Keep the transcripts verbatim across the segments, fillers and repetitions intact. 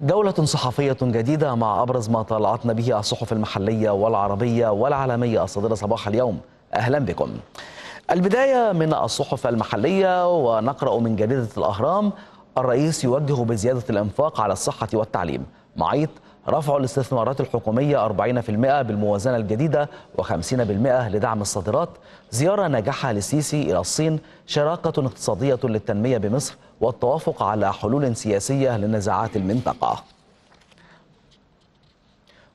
دولة صحفية جديدة مع أبرز ما طلعتنا به الصحف المحلية والعربية والعالمية الصادرة صباح اليوم. أهلا بكم. البداية من الصحف المحلية ونقرأ من جريدة الأهرام: الرئيس يوجه بزيادة الإنفاق على الصحة والتعليم. معيط: رفع الاستثمارات الحكومية أربعين بالمئة بالموازنة الجديدة وخمسين بالمئة لدعم الصادرات. زيارة ناجحة للسيسي إلى الصين. شراكة اقتصادية للتنمية بمصر والتوافق على حلول سياسية لنزاعات المنطقة.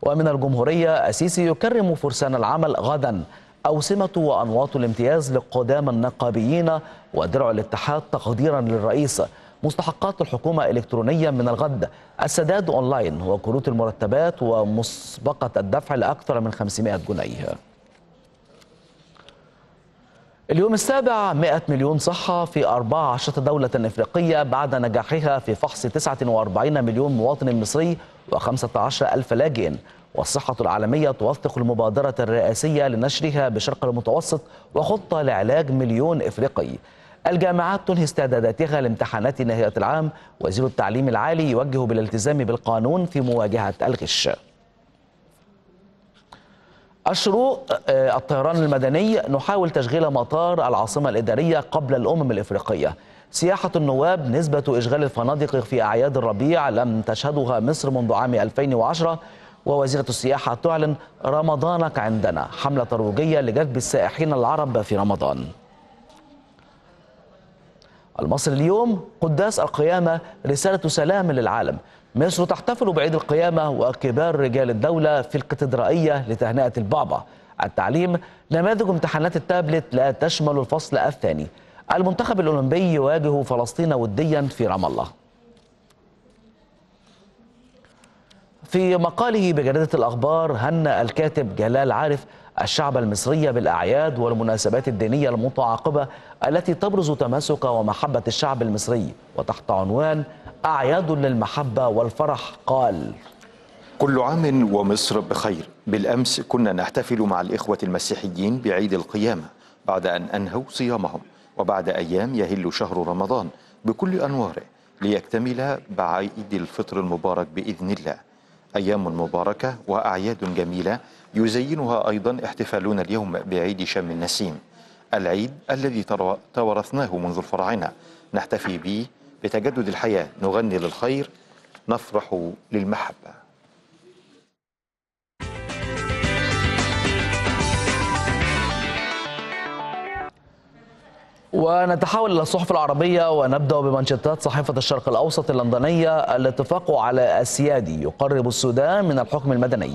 ومن الجمهورية: السيسي يكرم فرسان العمل غدا. أوسمة وأنواط الامتياز لقدام النقابيين ودرع الاتحاد تقديرا للرئيس. مستحقات الحكومة إلكترونيا من الغد. السداد أونلاين وكروت المرتبات ومسبقة الدفع لأكثر من خمسمائة جنيه. اليوم السابع: مئة مليون صحة في أربع عشرة دولة إفريقية بعد نجاحها في فحص تسعة وأربعين مليون مواطن مصري وخمسة عشر ألف لاجئ. والصحة العالمية توثق المبادرة الرئاسية لنشرها بالشرق المتوسط وخطة لعلاج مليون إفريقي. الجامعات تنهي استعداداتها لامتحانات نهاية العام. وزير التعليم العالي يوجه بالالتزام بالقانون في مواجهة الغش. الشروق: الطيران المدني. نحاول تشغيل مطار العاصمة الإدارية قبل الأمم الإفريقية. سياحة النواب: نسبة إشغال الفنادق في أعياد الربيع لم تشهدها مصر منذ عام ألفين وعشرة. ووزيرة السياحة تعلن رمضانك عندنا، حملة ترويجية لجذب السائحين العرب في رمضان. المصري اليوم: قداس القيامة رسالة سلام للعالم. مصر تحتفل بعيد القيامة وكبار رجال الدولة في الكاتدرائية لتهنئة البعبع. التعليم: نماذج امتحانات التابلت لا تشمل الفصل الثاني. المنتخب الأولمبي يواجه فلسطين وديا في رام الله. في مقاله بجريدة الأخبار هنأ الكاتب جلال عارف الشعب المصري بالأعياد والمناسبات الدينية المتعاقبة التي تبرز تماسك ومحبة الشعب المصري. وتحت عنوان أعياد للمحبة والفرح قال: كل عام ومصر بخير. بالأمس كنا نحتفل مع الإخوة المسيحيين بعيد القيامة بعد أن أنهوا صيامهم، وبعد أيام يهل شهر رمضان بكل أنواره ليكتمل بعيد الفطر المبارك بإذن الله. أيام مباركة وأعياد جميلة يزينها أيضا احتفالنا اليوم بعيد شم النسيم، العيد الذي توارثناه منذ الفراعنة، نحتفي به بتجدد الحياة، نغني للخير، نفرح للمحبة. ونتحول إلى الصحف العربية ونبدأ بمنشطات صحيفة الشرق الأوسط اللندنية: الاتفاق على السيادي يقرب السودان من الحكم المدني.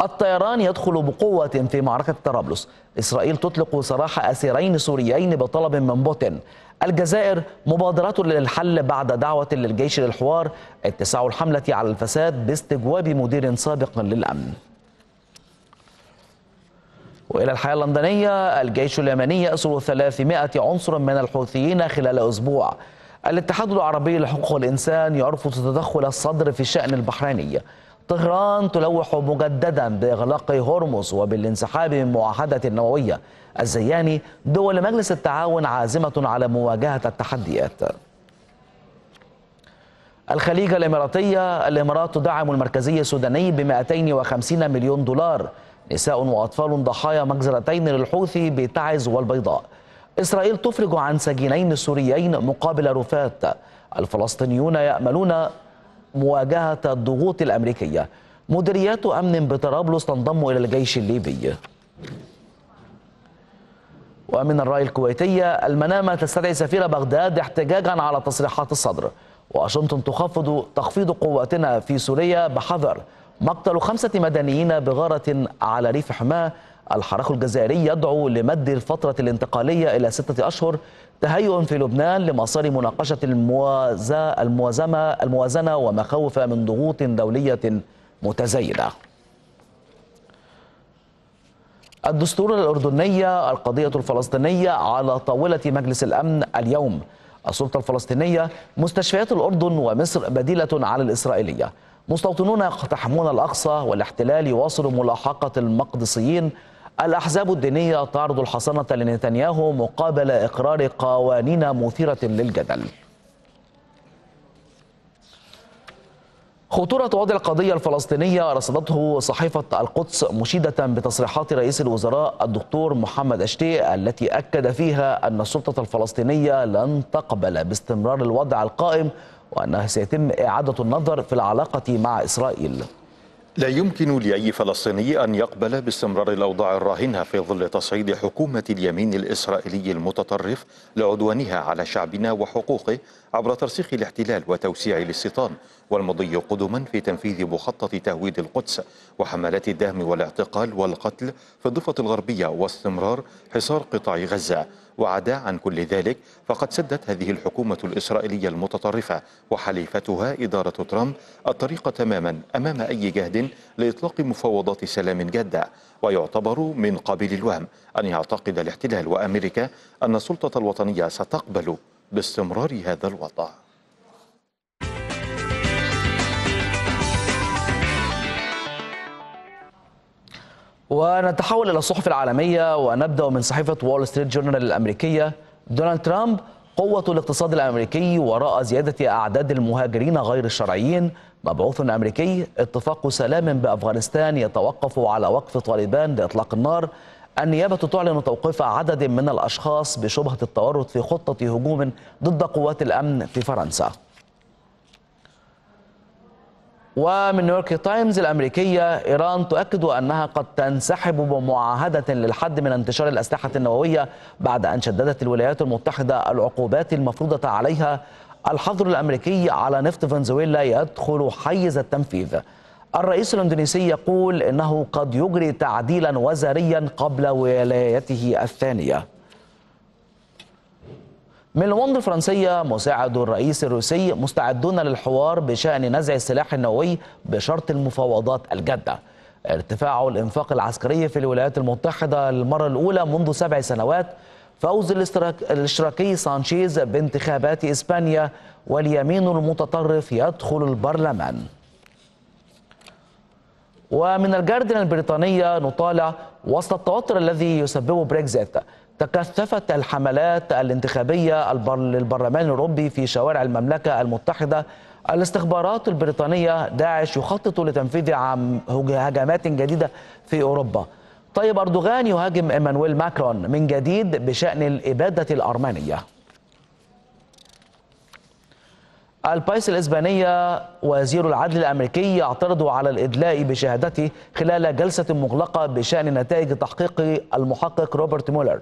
الطيران يدخل بقوة في معركة طرابلس. إسرائيل تطلق سراح أسيرين سوريين بطلب من بوتين. الجزائر: مبادرة للحل بعد دعوة للجيش للحوار. اتساع الحملة على الفساد باستجواب مدير سابق للأمن. وإلى الحياة اللندنية: الجيش اليمني يأسر ثلاثمائة عنصر من الحوثيين خلال أسبوع. الاتحاد العربي لحقوق الإنسان يرفض تدخل الصدر في الشأن البحريني. طهران تلوح مجددا بإغلاق هرمز وبالانسحاب من معاهدة النووية. الزياني: دول مجلس التعاون عازمة على مواجهة التحديات. الخليج الإماراتية: الإمارات تدعم المركزية السوداني ب مئتين وخمسين مليون دولار. نساء وأطفال ضحايا مجزرتين للحوثي بتعز والبيضاء. إسرائيل تفرج عن سجينين سوريين مقابل رفات. الفلسطينيون يأملون مواجهة الضغوط الأمريكية. مديريات أمن بطرابلس تنضم إلى الجيش الليبي. ومن الرأي الكويتية: المنامة تستدعي سفير بغداد احتجاجا على تصريحات الصدر. واشنطن تخفض تخفيض قواتنا في سوريا بحذر. مقتل خمسة مدنيين بغارة على ريف حماه. الحراك الجزائري يدعو لمد الفترة الانتقالية إلى ستة أشهر. تهيئ في لبنان لمسار مناقشة الموازنة ومخاوف من ضغوط دولية متزايدة. الدستور الأردنية: القضية الفلسطينية على طاولة مجلس الأمن اليوم. السلطة الفلسطينية: مستشفيات الأردن ومصر بديلة على الإسرائيلية. مستوطنون يقتحمون الأقصى والاحتلال يواصل ملاحقة المقدسيين. الأحزاب الدينية تعرض الحصانة لنتنياهو مقابل إقرار قوانين مثيرة للجدل. خطورة وضع القضية الفلسطينية رصدته صحيفة القدس مشيدة بتصريحات رئيس الوزراء الدكتور محمد أشتي التي أكد فيها أن السلطة الفلسطينية لن تقبل باستمرار الوضع القائم وأنه سيتم إعادة النظر في العلاقة مع إسرائيل. لا يمكن لأي فلسطيني أن يقبل باستمرار الأوضاع الراهنة في ظل تصعيد حكومة اليمين الإسرائيلي المتطرف لعدوانها على شعبنا وحقوقه عبر ترسيخ الاحتلال وتوسيع الاستيطان، والمضي قدما في تنفيذ مخطط تهويد القدس وحملات الدهم والاعتقال والقتل في الضفة الغربية واستمرار حصار قطاع غزة. وعدا عن كل ذلك فقد سدت هذه الحكومة الإسرائيلية المتطرفة وحليفتها إدارة ترامب الطريق تماما أمام أي جهد لإطلاق مفاوضات سلام جادة، ويعتبر من قبيل الوهم أن يعتقد الاحتلال وأمريكا أن السلطة الوطنية ستقبل باستمرار هذا الوضع. ونتحول إلى الصحف العالمية ونبدأ من صحيفة وول ستريت جورنال الأمريكية. دونالد ترامب: قوة الاقتصاد الأمريكي وراء زيادة أعداد المهاجرين غير الشرعيين. مبعوث أمريكي: اتفاق سلام بأفغانستان يتوقف على وقف طالبان لإطلاق النار. النيابة تعلن توقيف عدد من الأشخاص بشبهة التورط في خطة هجوم ضد قوات الأمن في فرنسا. ومن نيويورك تايمز الأمريكية: إيران تؤكد أنها قد تنسحب بمعاهدة للحد من انتشار الأسلحة النووية بعد أن شددت الولايات المتحدة العقوبات المفروضة عليها. الحظر الأمريكي على نفط فنزويلا يدخل حيز التنفيذ. الرئيس الإندونيسي يقول إنه قد يجري تعديلا وزاريا قبل ولايته الثانية. من المنظمة الفرنسية: مساعد الرئيس الروسي مستعدون للحوار بشأن نزع السلاح النووي بشرط المفاوضات الجادة. ارتفاع الإنفاق العسكري في الولايات المتحدة للمرة الأولى منذ سبع سنوات. فوز الاشتراكي سانشيز بانتخابات إسبانيا. واليمين المتطرف يدخل البرلمان. ومن الجارديان البريطانية نطالع: وسط التوتر الذي يسببه بريكست تكثفت الحملات الانتخابية للبرلمان الأوروبي في شوارع المملكة المتحدة. الاستخبارات البريطانية: داعش يخطط لتنفيذ هجمات جديدة في أوروبا. طيب أردوغان يهاجم إيمانويل ماكرون من جديد بشأن الإبادة الأرمنية. البايس الإسبانية: وزير العدل الأمريكي يعترض على الإدلاء بشهادته خلال جلسة مغلقة بشأن نتائج تحقيق المحقق روبرت مولر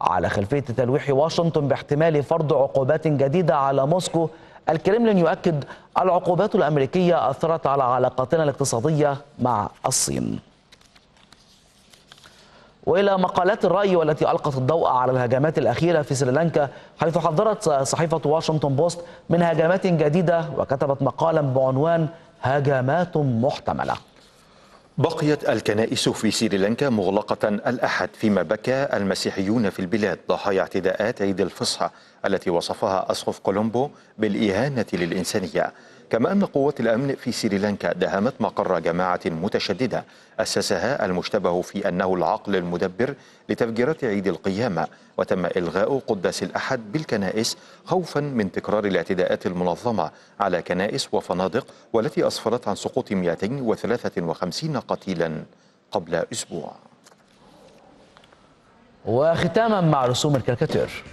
على خلفية تلويح واشنطن باحتمال فرض عقوبات جديدة على موسكو. الكرملين يؤكد: العقوبات الأمريكية أثرت على علاقاتنا الاقتصادية مع الصين. وإلى مقالات الرأي والتي ألقت الضوء على الهجمات الأخيرة في سريلانكا، حيث حذرت صحيفة واشنطن بوست من هجمات جديدة وكتبت مقالا بعنوان هجمات محتملة. بقيت الكنائس في سريلانكا مغلقة الأحد، فيما بكى المسيحيون في البلاد ضحايا اعتداءات عيد الفصح التي وصفها أسقف كولومبو بالإهانة للإنسانية. كما أن قوات الأمن في سريلانكا دهمت مقر جماعة متشددة أسسها المشتبه في أنه العقل المدبر لتفجيرات عيد القيامة، وتم إلغاء قداس الأحد بالكنائس خوفا من تكرار الاعتداءات المنظمة على كنائس وفنادق، والتي أسفرت عن سقوط مئتين وثلاثة وخمسين قتيلا قبل أسبوع. وختاما مع رسوم الكاريكاتير.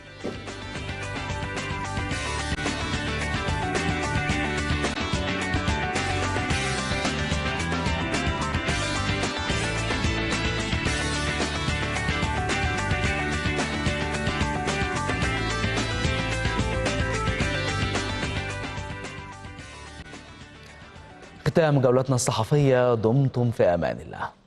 ختام جولتنا الصحفية، دمتم في أمان الله.